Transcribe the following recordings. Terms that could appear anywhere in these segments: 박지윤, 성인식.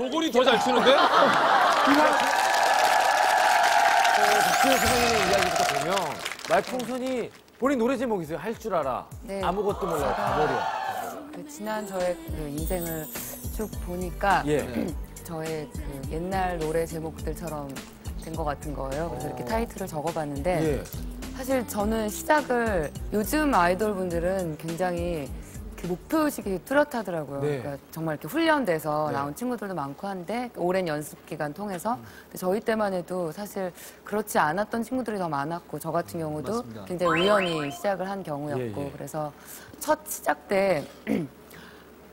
조골이 더 잘 추는데? 박지윤 선생님 이야기부터 보면 말풍선이 본인 노래 제목이 있어요. 할 줄 알아. 네. 아무것도 몰라요. 가버려. 그 지난 저의 그 인생을 쭉 보니까 예. 저의 그 옛날 노래 제목들처럼 된 것 같은 거예요. 그래서 이렇게 타이틀을 적어봤는데 예. 사실 저는 시작을 요즘 아이돌분들은 굉장히 그 목표의식이 뚜렷하더라고요. 네. 그러니까 정말 이렇게 훈련돼서 네. 나온 친구들도 많고 한데 오랜 연습 기간 통해서 근데 저희 때만 해도 사실 그렇지 않았던 친구들이 더 많았고 저 같은 경우도 맞습니다. 굉장히 우연히 시작을 한 경우였고 예, 예. 그래서 첫 시작 때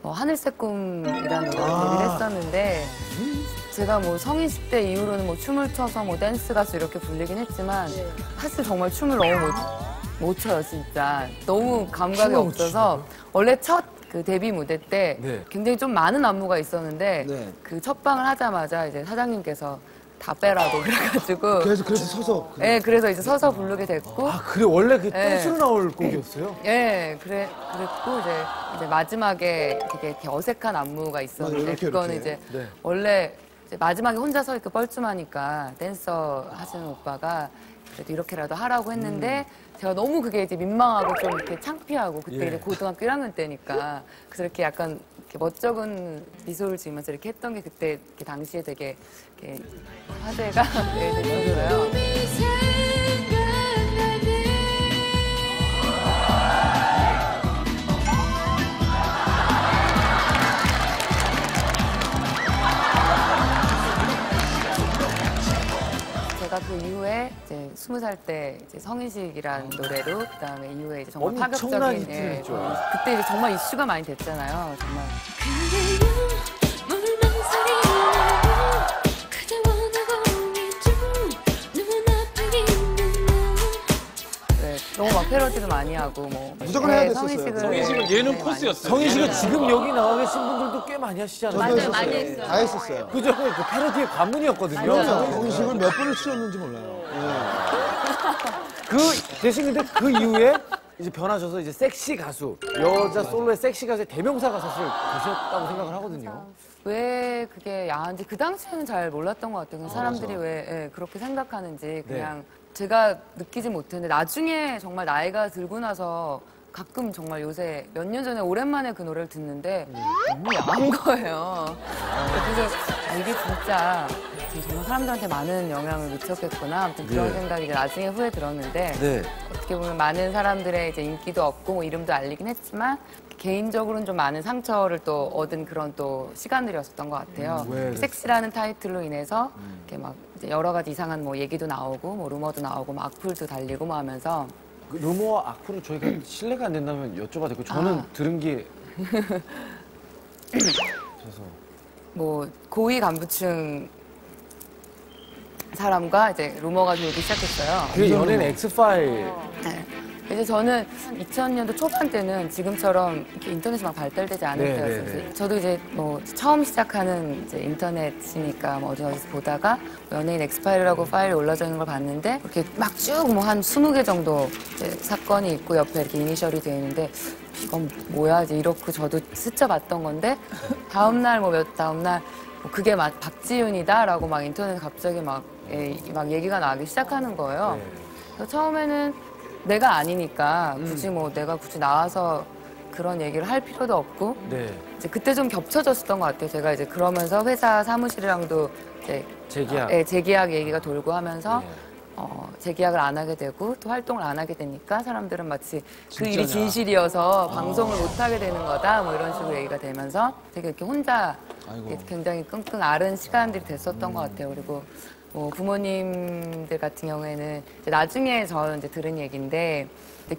하늘색 꿈이라는 노래를 했었는데 제가 뭐 성인식 때 이후로는 뭐 춤을 춰서 뭐 댄스 가수 이렇게 불리긴 했지만 예. 사실 정말 춤을 너무 못 춰요, 진짜. 너무 감각이 없어서. 원래 첫 그 데뷔 무대 때 네. 굉장히 좀 많은 안무가 있었는데 네. 그 첫 방을 하자마자 이제 사장님께서 다 빼라고 그래가지고. 그래서 서서. 예, 네, 그래서 이제 서서 부르게 됐고. 아, 그래, 원래 그게 댄스로 네. 나올 곡이었어요? 예, 네, 그랬고 이제 마지막에 되게 어색한 안무가 있었는데. 맞아, 이렇게, 그건 이렇게. 이제 네. 원래 이제 마지막에 혼자서 이렇게 뻘쭘하니까 댄서 하시는 오빠가 그래도 이렇게라도 하라고 했는데 제가 너무 그게 이제 민망하고 좀 이렇게 창피하고 그때 예. 이제 고등학교 1학년 때니까 그래서 이렇게 약간 이렇게 멋쩍은 미소를 지으면서 이렇게 했던 게 그때 이렇게 당시에 되게 이렇게 화제가 됐었어요. 제가 그 이후에 이제 20살 때 이제 성인식이라는 노래로 그다음에 이후에 이제 정말 파격적인 예, 그때 이제 정말 이슈가 많이 됐잖아요. 정말. 네, 너무 막 패러디도 많이 하고 뭐. 무조건 해야 됐었어요. 성인식은 예능 코스였어요. 성인식은 지금 여기 나와 계신 분들도 꽤 많이 하시잖아요. 맞아요, 많이 했어요. 다 했었어요. 그 전에 그 패러디의 관문이었거든요. 성인식을 몇 분을 치렀는지 몰라요. 네. 그 대신 근데 그 이후에 이제 변하셔서 이제 섹시 가수 여자 솔로의 섹시 가수의 대명사가 사실 되셨다고 생각을 하거든요. 왜 그게 야한지 그 당시에는 잘 몰랐던 것 같아요. 사람들이 왜 예, 그렇게 생각하는지 그냥. 네. 제가 느끼지 못했는데 나중에 정말 나이가 들고 나서 가끔 정말 요새 몇 년 전에 오랜만에 그 노래를 듣는데 너무 야한 거예요. 그래서 이게 진짜 정말 사람들한테 많은 영향을 미쳤겠구나. 아무튼 그런 네. 생각이 나중에 후에 들었는데 네. 어떻게 보면 많은 사람들의 이제 인기도 얻고 뭐 이름도 알리긴 했지만 개인적으로는 좀 많은 상처를 또 얻은 그런 또 시간들이었었던 것 같아요. 섹시라는 타이틀로 인해서 이렇게 막 이제 여러 가지 이상한 뭐 얘기도 나오고 뭐 루머도 나오고 뭐 악플도 달리고 뭐 하면서 그 루머와 악플을 저희가 실례가 안 된다면 여쭤봐도 되고 저는 들은 게 그래서 뭐 고위 간부층 사람과 이제 루머가 돌기 시작했어요. 그게 연예인 엑스파일. 네. 이제 저는 2000년도 초반 때는 지금처럼 이렇게 인터넷이 막 발달되지 않을 때였어요. 저도 이제 뭐 처음 시작하는 이제 인터넷이니까 뭐 어디서 보다가 연예인 엑스파일이라고 파일이 올라져 있는 걸 봤는데 이렇게 막 쭉 뭐 한 20개 정도 이제 사건이 있고 옆에 이렇게 이니셜이 되어 있는데 이건 뭐야 이제 이렇게 저도 스쳐봤던 건데 다음날 뭐 다음날 뭐 그게 막 박지윤이다라고 막 인터넷에 갑자기 막 얘기가 나기 시작하는 거예요. 그래서 처음에는 내가 아니니까 굳이 뭐 내가 굳이 나와서 그런 얘기를 할 필요도 없고 네. 이제 그때 좀 겹쳐졌었던 것 같아요. 제가 이제 그러면서 회사 사무실이랑도 이제 재계약, 예, 재계약 얘기가 돌고 하면서 네. 재계약을 안 하게 되고 또 활동을 안 하게 되니까 사람들은 마치 진짜냐. 그 일이 진실이어서 방송을 못 하게 되는 거다 뭐 이런 식으로 얘기가 되면서 되게 이렇게 혼자 이렇게 굉장히 끙끙 앓은 시간들이 됐었던 것 같아요. 그리고 뭐 부모님들 같은 경우에는 이제 나중에 저는 이제 들은 얘기인데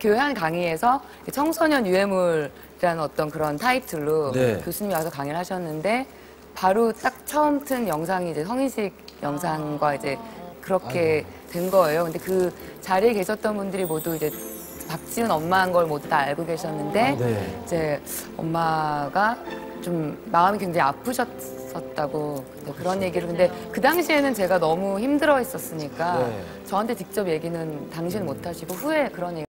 교양 강의에서 청소년 유해물이라는 어떤 그런 타이틀로 네. 교수님이 와서 강의를 하셨는데 바로 딱 처음 튼 영상이 이제 성인식 영상과 이제 그렇게 된 거예요. 근데 그 자리에 계셨던 분들이 모두 이제 박지윤 엄마인 걸 모두 다 알고 계셨는데 네. 이제 엄마가 좀 마음이 굉장히 아프셨어요. 썼다고 그런 얘기를 근데 그 당시에는 제가 너무 힘들어 있었으니까 네. 저한테 직접 얘기는 당신 못하시고 후에 그런 얘기